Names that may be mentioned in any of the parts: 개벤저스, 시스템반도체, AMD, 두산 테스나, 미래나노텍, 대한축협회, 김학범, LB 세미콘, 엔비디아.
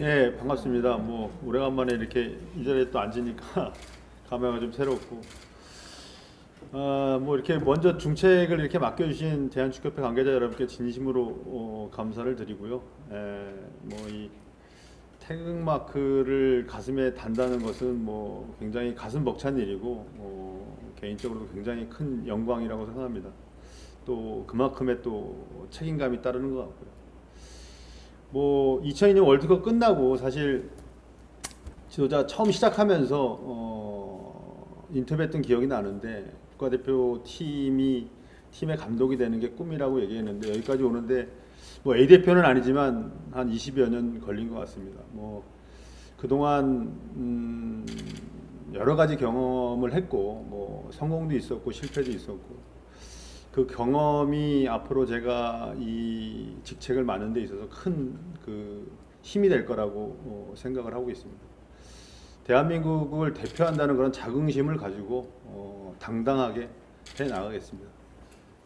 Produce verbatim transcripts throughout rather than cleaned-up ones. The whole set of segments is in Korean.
예, 반갑습니다. 뭐 오래간만에 이렇게 이 자리에 또 앉으니까 감회가 좀 새롭고, 아, 뭐 이렇게 먼저 중책을 이렇게 맡겨주신 대한축협회 관계자 여러분께 진심으로 어, 감사를 드리고요. 뭐 이 태극마크를 가슴에 단다는 것은 뭐 굉장히 가슴 벅찬 일이고, 어, 개인적으로도 굉장히 큰 영광이라고 생각합니다. 또 그만큼의 또 책임감이 따르는 것 같고요. 뭐 이천이 년 월드컵 끝나고 사실 지도자 처음 시작하면서 어, 인터뷰했던 기억이 나는데, 국가대표 팀이 팀의 감독이 되는 게 꿈이라고 얘기했는데 여기까지 오는데 뭐 A 대표는 아니지만 한 이십여 년 걸린 것 같습니다. 뭐 그동안 음, 여러 가지 경험을 했고, 뭐 성공도 있었고 실패도 있었고, 그 경험이 앞으로 제가 이 직책을 맡는 데 있어서 큰 그 힘이 될 거라고 생각을 하고 있습니다. 대한민국을 대표한다는 그런 자긍심을 가지고 어 당당하게 해 나가겠습니다.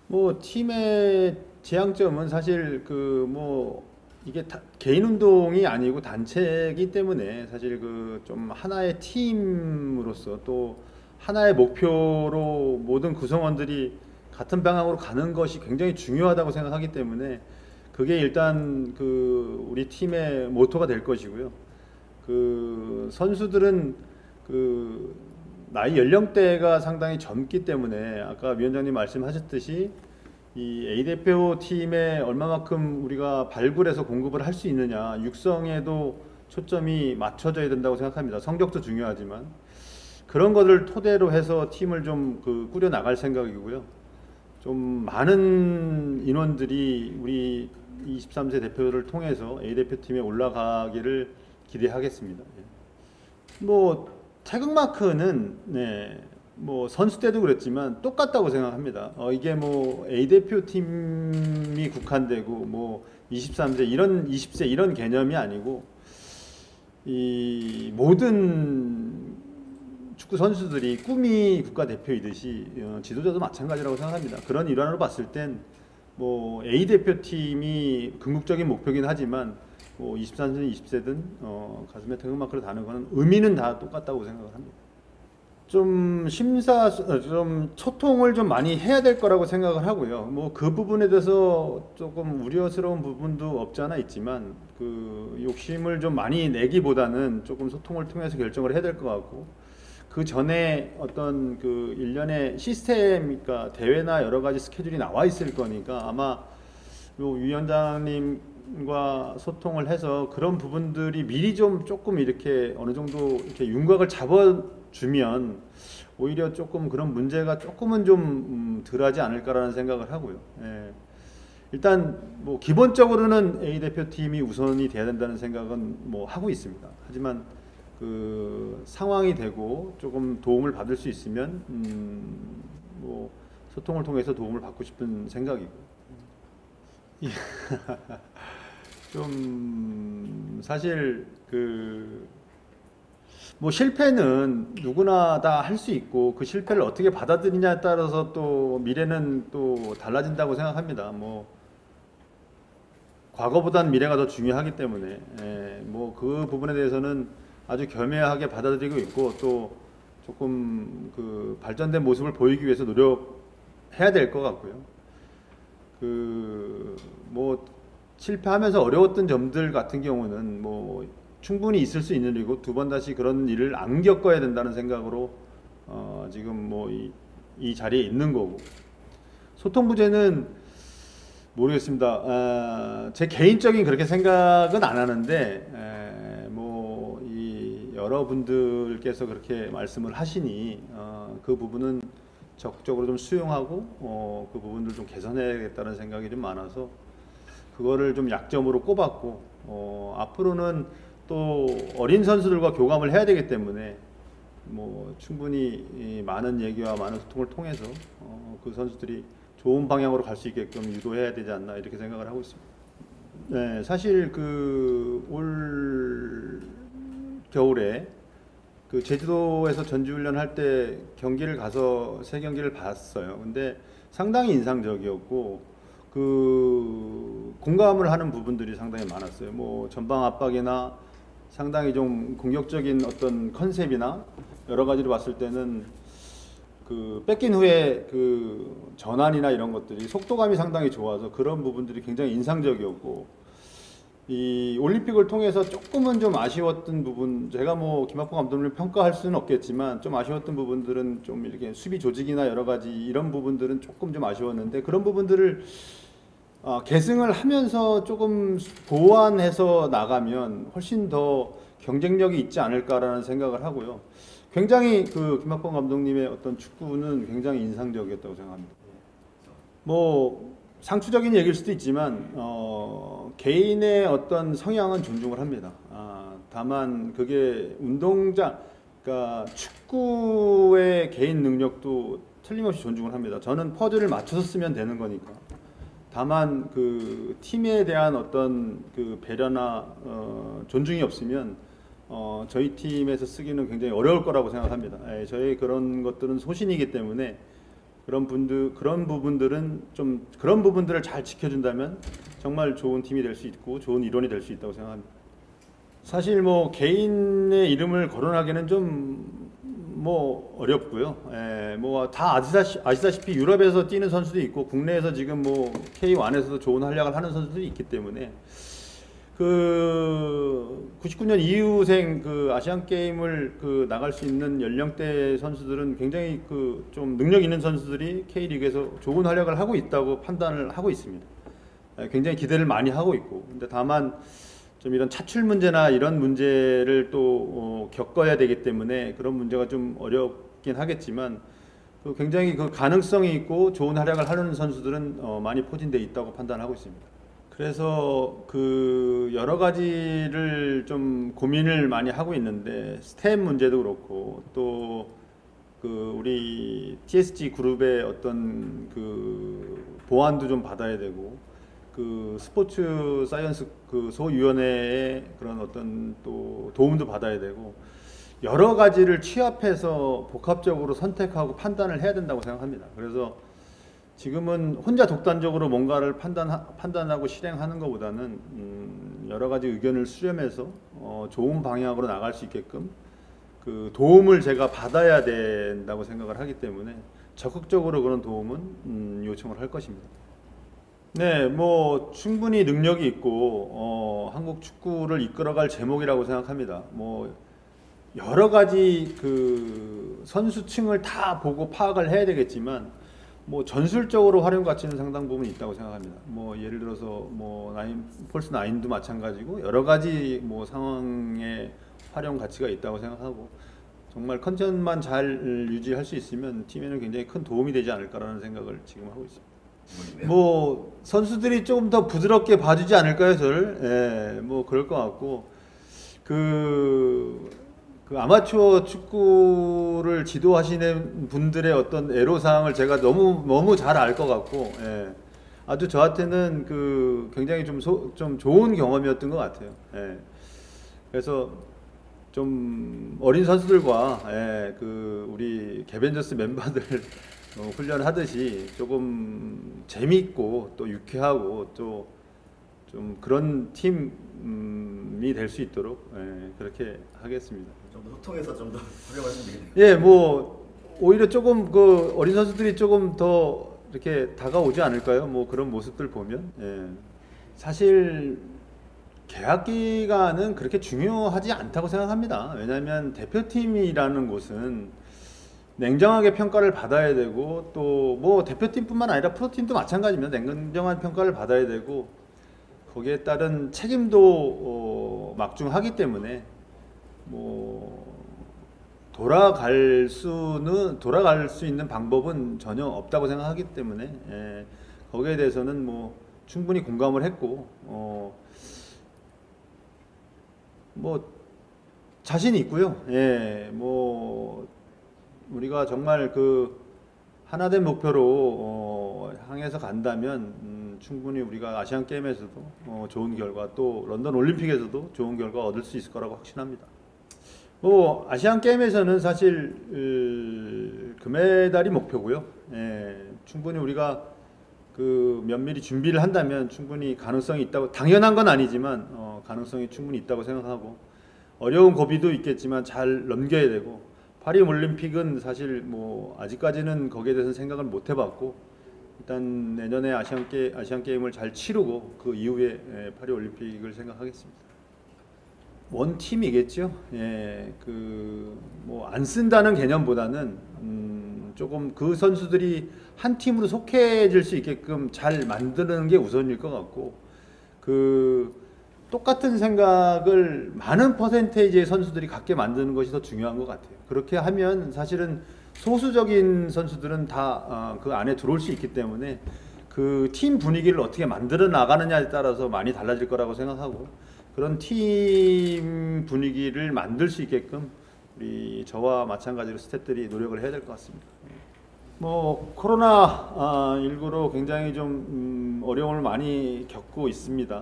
뭐 팀의 지향점은 사실 그 뭐 이게 다 개인 운동이 아니고 단체이기 때문에 사실 그 좀 하나의 팀으로서 또 하나의 목표로 모든 구성원들이 같은 방향으로 가는 것이 굉장히 중요하다고 생각하기 때문에 그게 일단 그 우리 팀의 모토가 될 것이고요. 그 선수들은 그 나이 연령대가 상당히 젊기 때문에 아까 위원장님 말씀하셨듯이 이 A 대표 팀에 얼마만큼 우리가 발굴해서 공급을 할 수 있느냐, 육성에도 초점이 맞춰져야 된다고 생각합니다. 성적도 중요하지만 그런 것을 토대로 해서 팀을 좀 그 꾸려 나갈 생각이고요. 좀 많은 인원들이 우리 이십삼 세 대표를 통해서 A 대표팀에 올라가기를 기대하겠습니다. 뭐 태극마크는 네, 뭐 선수 때도 그랬지만 똑같다고 생각합니다. 어, 이게 뭐 A 대표팀이 국한되고 뭐 이십삼 세 이런 이십 세 이런 개념이 아니고, 이 모든 축구 선수들이 꿈이 국가대표이듯이 지도자도 마찬가지라고 생각합니다. 그런 일환으로 봤을 땐 뭐 A 대표팀이 궁극적인 목표긴 하지만 뭐 이십삼 세든 이십 세든 어 가슴에 태극마크를 다는 거는 의미는 다 똑같다고 생각을 합니다. 좀 심사, 좀 소통을 좀 많이 해야 될 거라고 생각을 하고요. 뭐 그 부분에 대해서 조금 우려스러운 부분도 없지 않아 있지만 그 욕심을 좀 많이 내기보다는 조금 소통을 통해서 결정을 해야 될 것 같고, 그 전에 어떤 그 일련의 시스템, 그러니까 대회나 여러 가지 스케줄이 나와 있을 거니까 아마 요 위원장님과 소통을 해서 그런 부분들이 미리 좀 조금 이렇게 어느 정도 이렇게 윤곽을 잡아주면 오히려 조금 그런 문제가 조금은 좀 덜하지 않을까라는 생각을 하고요. 예. 일단 뭐 기본적으로는 A 대표팀이 우선이 돼야 된다는 생각은 뭐 하고 있습니다. 하지만 그 상황이 되고 조금 도움을 받을 수 있으면 음 뭐 소통을 통해서 도움을 받고 싶은 생각이고, 좀 사실 그 뭐 실패는 누구나 다 할 수 있고 그 실패를 어떻게 받아들이냐에 따라서 또 미래는 또 달라진다고 생각합니다. 뭐 과거보단 미래가 더 중요하기 때문에 예, 뭐 그 부분에 대해서는 아주 겸허하게 받아들이고 있고, 또 조금 그 발전된 모습을 보이기 위해서 노력해야 될 것 같고요. 그 뭐 실패하면서 어려웠던 점들 같은 경우는 뭐 충분히 있을 수 있는 일이고, 두 번 다시 그런 일을 안 겪어야 된다는 생각으로 어 지금 뭐 이 이 자리에 있는 거고, 소통 부재는 모르겠습니다. 아, 제 개인적인 그렇게 생각은 안 하는데. 에, 여러분들께서 그렇게 말씀을 하시니 어, 그 부분은 적극적으로 좀 수용하고 어, 그 부분들 좀 개선해야겠다는 생각이 좀 많아서 그거를 좀 약점으로 꼽았고, 어, 앞으로는 또 어린 선수들과 교감을 해야 되기 때문에 뭐 충분히 많은 얘기와 많은 소통을 통해서 어, 그 선수들이 좋은 방향으로 갈 수 있게끔 유도해야 되지 않나 이렇게 생각을 하고 있습니다. 네, 사실 그 올 겨울에 그 제주도에서 전지훈련 할 때 경기를 가서 세 경기를 봤어요. 근데 상당히 인상적이었고 그 공감을 하는 부분들이 상당히 많았어요. 뭐 전방 압박이나 상당히 좀 공격적인 어떤 컨셉이나 여러 가지로 봤을 때는 그 뺏긴 후에 그 전환이나 이런 것들이 속도감이 상당히 좋아서 그런 부분들이 굉장히 인상적이었고, 이 올림픽을 통해서 조금은 좀 아쉬웠던 부분, 제가 뭐 김학범 감독님을 평가할 수는 없겠지만 좀 아쉬웠던 부분들은 좀 이렇게 수비 조직이나 여러 가지 이런 부분들은 조금 좀 아쉬웠는데, 그런 부분들을 어, 계승을 하면서 조금 보완해서 나가면 훨씬 더 경쟁력이 있지 않을까라는 생각을 하고요. 굉장히 그 김학범 감독님의 어떤 축구는 굉장히 인상적이었다고 생각합니다. 뭐 상투적인 얘기일 수도 있지만 어, 개인의 어떤 성향은 존중을 합니다. 아, 다만 그게 운동장, 그러니까 축구의 개인 능력도 틀림없이 존중을 합니다. 저는 퍼즐을 맞춰서 쓰면 되는 거니까. 다만 그 팀에 대한 어떤 그 배려나 어, 존중이 없으면 어, 저희 팀에서 쓰기는 굉장히 어려울 거라고 생각합니다. 예, 저희 그런 것들은 소신이기 때문에 그런 분들 그런 부분들은 좀 그런 부분들을 잘 지켜준다면 정말 좋은 팀이 될 수 있고 좋은 일원이 될 수 있다고 생각합니다. 사실 뭐 개인의 이름을 거론하기는 좀 뭐 어렵고요. 예, 뭐 다 아시다시, 아시다시피 유럽에서 뛰는 선수도 있고 국내에서 지금 뭐 케이 원에서도 좋은 활약을 하는 선수들이 있기 때문에 그 구십구 년 이후생 그 아시안 게임을 그 나갈 수 있는 연령대 선수들은 굉장히 그 좀 능력 있는 선수들이 K리그에서 좋은 활약을 하고 있다고 판단을 하고 있습니다. 예, 굉장히 기대를 많이 하고 있고, 근데 다만 좀 이런 차출 문제나 이런 문제를 또 어, 겪어야 되기 때문에 그런 문제가 좀 어렵긴 하겠지만 그 굉장히 그 가능성이 있고 좋은 활약을 하는 선수들은 어, 많이 포진돼 있다고 판단하고 있습니다. 그래서 그 여러 가지를 좀 고민을 많이 하고 있는데 스텝 문제도 그렇고 또 그 우리 티 에스 지 그룹의 어떤 그 보완도 좀 받아야 되고, 그 스포츠 사이언스 그 소위원회의 그런 어떤 또 도움도 받아야 되고, 여러 가지를 취합해서 복합적으로 선택하고 판단을 해야 된다고 생각합니다. 그래서 지금은 혼자 독단적으로 뭔가를 판단, 판단하고 실행하는 것보다는 음, 여러 가지 의견을 수렴해서 어, 좋은 방향으로 나갈 수 있게끔 그 도움을 제가 받아야 된다고 생각을 하기 때문에 적극적으로 그런 도움은 음, 요청을 할 것입니다. 네, 뭐 충분히 능력이 있고 어, 한국 축구를 이끌어갈 제목이라고 생각합니다. 뭐 여러 가지 그 선수층을 다 보고 파악을 해야 되겠지만 뭐 전술적으로 활용 가치는 상당 부분 있다고 생각합니다. 뭐 예를 들어서 뭐 나인 폴스 나인도 마찬가지고 여러 가지 뭐 상황에 활용 가치가 있다고 생각하고, 정말 컨텐츠만 잘 유지할 수 있으면 팀에는 굉장히 큰 도움이 되지 않을까라는 생각을 지금 하고 있습니다. 뭐 선수들이 조금 더 부드럽게 봐주지 않을까요, 저를? 예, 뭐 그럴 것 같고, 그, 그 아마추어 축구를 지도하시는 분들의 어떤 애로사항을 제가 너무 너무 잘 알 것 같고, 예, 아주 저한테는 그 굉장히 좀, 소, 좀 좋은 경험이었던 것 같아요. 예, 그래서 좀 어린 선수들과 예, 그 우리 개벤저스 멤버들 어, 훈련하듯이 조금 재미있고 또 유쾌하고 또 좀 그런 팀이 될 수 있도록 예, 그렇게 하겠습니다. 좀 더 소통해서 좀 더 활용하시면 되겠네요. 예, 뭐 오히려 조금 그 어린 선수들이 조금 더 이렇게 다가오지 않을까요? 뭐 그런 모습들 보면 예. 사실 계약 기간은 그렇게 중요하지 않다고 생각합니다. 왜냐하면 대표팀이라는 곳은 냉정하게 평가를 받아야 되고, 또 뭐 대표팀뿐만 아니라 프로팀도 마찬가지입니다. 냉정한 평가를 받아야 되고 거기에 따른 책임도 어 막중하기 때문에 뭐 돌아갈 수는 돌아갈 수 있는 방법은 전혀 없다고 생각하기 때문에 예, 거기에 대해서는 뭐 충분히 공감을 했고 어 뭐 자신이 있고요. 예, 뭐 우리가 정말 그 하나된 목표로 어, 향해서 간다면 음, 충분히 우리가 아시안 게임에서도 어, 좋은 결과, 또 런던 올림픽에서도 좋은 결과 얻을 수 있을 거라고 확신합니다. 뭐 아시안 게임에서는 사실 으, 금메달이 목표고요. 예, 충분히 우리가 그 면밀히 준비를 한다면 충분히 가능성이 있다고, 당연한 건 아니지만 어, 가능성이 충분히 있다고 생각하고, 어려운 고비도 있겠지만 잘 넘겨야 되고, 파리올림픽은 사실 뭐 아직까지는 거기에 대해서는 생각을 못 해봤고, 일단 내년에 아시안게, 아시안게임을 잘 치르고 그 이후에 파리올림픽을 생각하겠습니다. 원팀이겠죠. 예, 그 뭐 안 쓴다는 개념보다는 음, 조금 그 선수들이 한 팀으로 속해질 수 있게끔 잘 만드는 게 우선일 것 같고, 그 똑같은 생각을 많은 퍼센테이지의 선수들이 갖게 만드는 것이 더 중요한 것 같아요. 그렇게 하면 사실은 소수적인 선수들은 다 그 안에 들어올 수 있기 때문에 그 팀 분위기를 어떻게 만들어 나가느냐에 따라서 많이 달라질 거라고 생각하고, 그런 팀 분위기를 만들 수 있게끔 우리 저와 마찬가지로 스태프들이 노력을 해야 될 것 같습니다. 뭐 코로나 십구로 굉장히 좀 어려움을 많이 겪고 있습니다.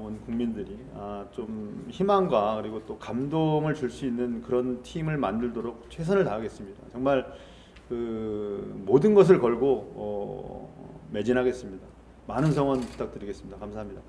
온 국민들이 좀 희망과 그리고 또 감동을 줄 수 있는 그런 팀을 만들도록 최선을 다하겠습니다. 정말 그 모든 것을 걸고 매진하겠습니다. 많은 성원 부탁드리겠습니다. 감사합니다.